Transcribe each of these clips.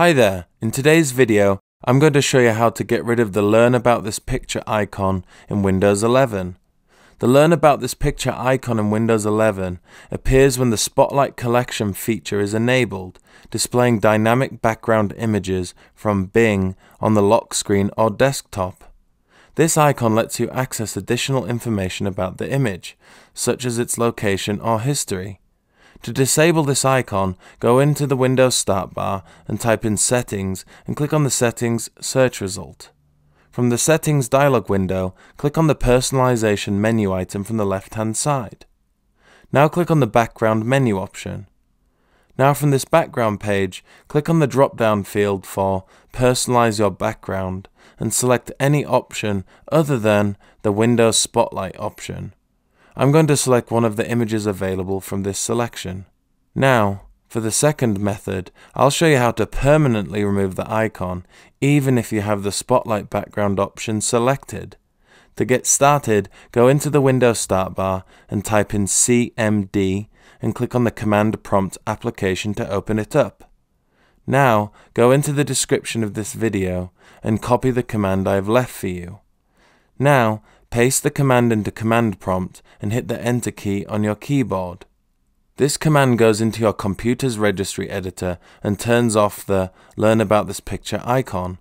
Hi there, in today's video I'm going to show you how to get rid of the Learn About This Picture icon in Windows 11. The Learn About This Picture icon in Windows 11 appears when the Spotlight Collection feature is enabled, displaying dynamic background images from Bing on the lock screen or desktop. This icon lets you access additional information about the image, such as its location or history. To disable this icon, go into the Windows start bar and type in Settings and click on the Settings search result. From the Settings dialog window, click on the Personalization menu item from the left-hand side. Now click on the Background menu option. Now from this background page, click on the drop-down field for Personalize Your Background and select any option other than the Windows Spotlight option. I'm going to select one of the images available from this selection. Now, for the second method, I'll show you how to permanently remove the icon, even if you have the Spotlight background option selected. To get started, go into the Windows start bar and type in CMD and click on the Command Prompt application to open it up. Now, go into the description of this video and copy the command I've left for you. Now, paste the command into Command Prompt and hit the Enter key on your keyboard. This command goes into your computer's registry editor and turns off the Learn About This Picture icon.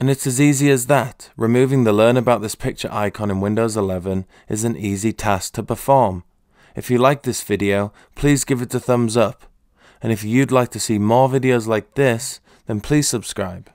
And it's as easy as that. Removing the Learn About This Picture icon in Windows 11 is an easy task to perform. If you like this video, please give it a thumbs up. And if you'd like to see more videos like this, then please subscribe.